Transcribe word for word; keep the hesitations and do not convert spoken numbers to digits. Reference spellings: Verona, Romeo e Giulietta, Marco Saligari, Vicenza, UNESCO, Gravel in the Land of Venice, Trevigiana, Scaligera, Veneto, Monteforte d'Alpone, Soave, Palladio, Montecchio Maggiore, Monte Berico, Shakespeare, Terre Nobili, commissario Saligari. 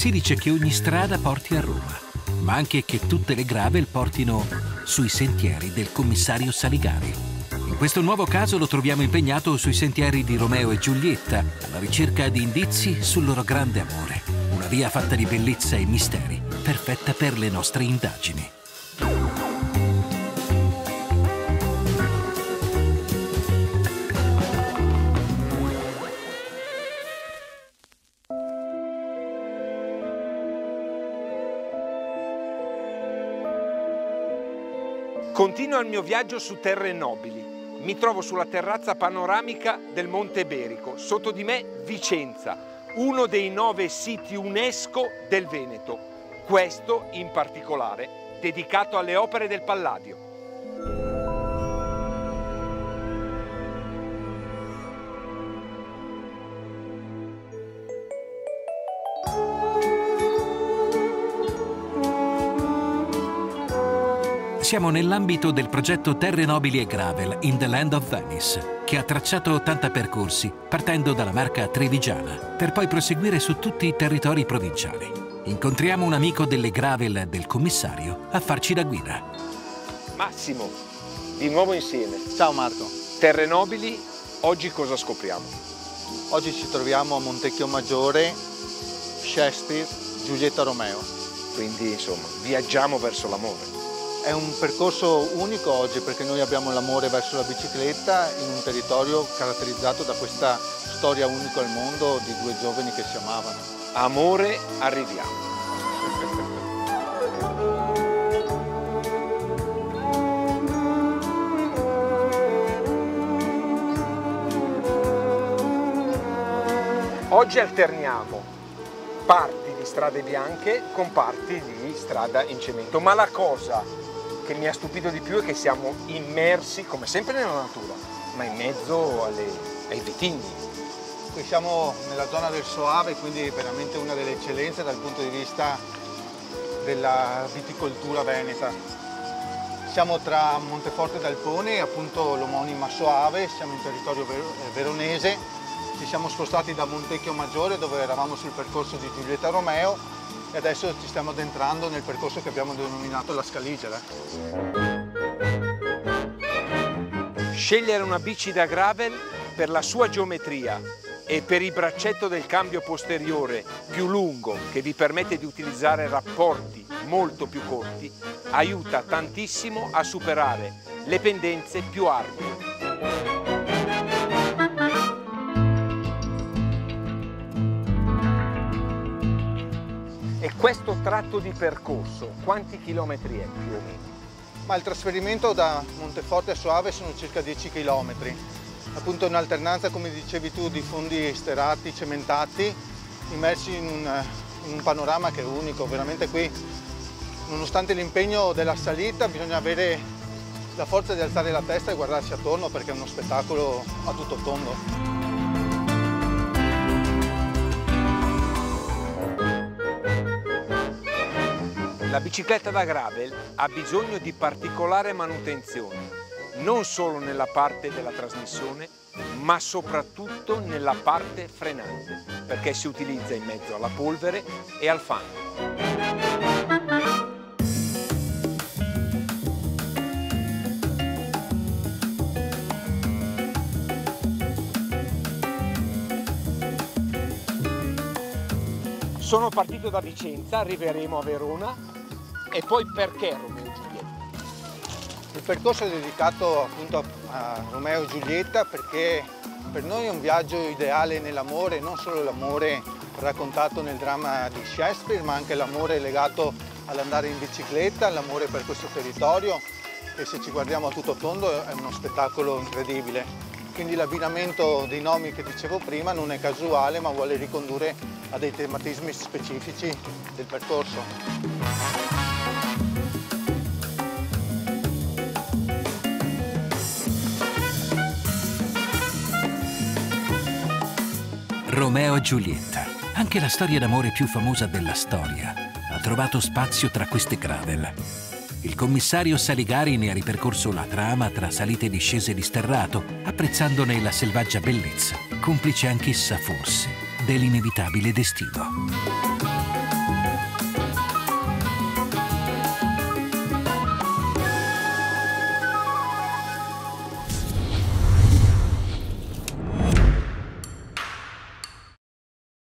Si dice che ogni strada porti a Roma, ma anche che tutte le gravel portino sui sentieri del commissario Saligari. In questo nuovo caso lo troviamo impegnato sui sentieri di Romeo e Giulietta, alla ricerca di indizi sul loro grande amore. Una via fatta di bellezza e misteri, perfetta per le nostre indagini. Continuo il mio viaggio su Terre Nobili. Mi trovo sulla terrazza panoramica del Monte Berico. Sotto di me Vicenza, uno dei nove siti UNESCO del Veneto. Questo in particolare dedicato alle opere del Palladio. Siamo nell'ambito del progetto Terre Nobili e Gravel in the Land of Venice, che ha tracciato ottanta percorsi, partendo dalla marca Trevigiana, per poi proseguire su tutti i territori provinciali. Incontriamo un amico delle gravel del commissario a farci da guida. Massimo, di nuovo insieme. Ciao Marco. Terre Nobili, oggi cosa scopriamo? Oggi ci troviamo a Montecchio Maggiore, Shakespeare, Giulietta Romeo. Quindi, insomma, viaggiamo verso l'amore. È un percorso unico oggi perché noi abbiamo l'amore verso la bicicletta in un territorio caratterizzato da questa storia unica al mondo di due giovani che si amavano. Amore, arriviamo. Oggi alterniamo parti di strade bianche con parti di strada in cemento, ma la cosa che mi ha stupito di più è che siamo immersi, come sempre nella natura, ma in mezzo alle, ai vitigni. Qui siamo nella zona del Soave, quindi veramente una delle eccellenze dal punto di vista della viticoltura veneta. Siamo tra Monteforte d'Alpone e appunto l'omonima Soave, siamo in territorio veronese, ci siamo spostati da Montecchio Maggiore dove eravamo sul percorso di Giulietta Romeo e adesso ci stiamo addentrando nel percorso che abbiamo denominato la Scaligera. Scegliere una bici da gravel per la sua geometria e per il braccetto del cambio posteriore più lungo che vi permette di utilizzare rapporti molto più corti aiuta tantissimo a superare le pendenze più ardue. Questo tratto di percorso, quanti chilometri è più o meno? Ma il trasferimento da Monteforte a Soave sono circa dieci chilometri. Appunto un'alternanza, come dicevi tu, di fondi sterati, cementati, immersi in un, in un panorama che è unico. Veramente qui, nonostante l'impegno della salita, bisogna avere la forza di alzare la testa e guardarsi attorno perché è uno spettacolo a tutto tondo. La bicicletta da gravel ha bisogno di particolare manutenzione, non solo nella parte della trasmissione, ma soprattutto nella parte frenante, perché si utilizza in mezzo alla polvere e al fango. Sono partito da Vicenza, arriveremo a Verona. E poi perché Romeo e Giulietta? Il percorso è dedicato appunto a Romeo e Giulietta perché per noi è un viaggio ideale nell'amore, non solo l'amore raccontato nel dramma di Shakespeare, ma anche l'amore legato all'andare in bicicletta, l'amore per questo territorio e se ci guardiamo a tutto tondo è uno spettacolo incredibile. Quindi l'abbinamento dei nomi che dicevo prima non è casuale, ma vuole ricondurre a dei tematismi specifici del percorso. Romeo e Giulietta, anche la storia d'amore più famosa della storia, ha trovato spazio tra queste gravel. Il commissario Saligari ne ha ripercorso la trama tra salite e discese di sterrato, apprezzandone la selvaggia bellezza, complice anch'essa forse dell'inevitabile destino.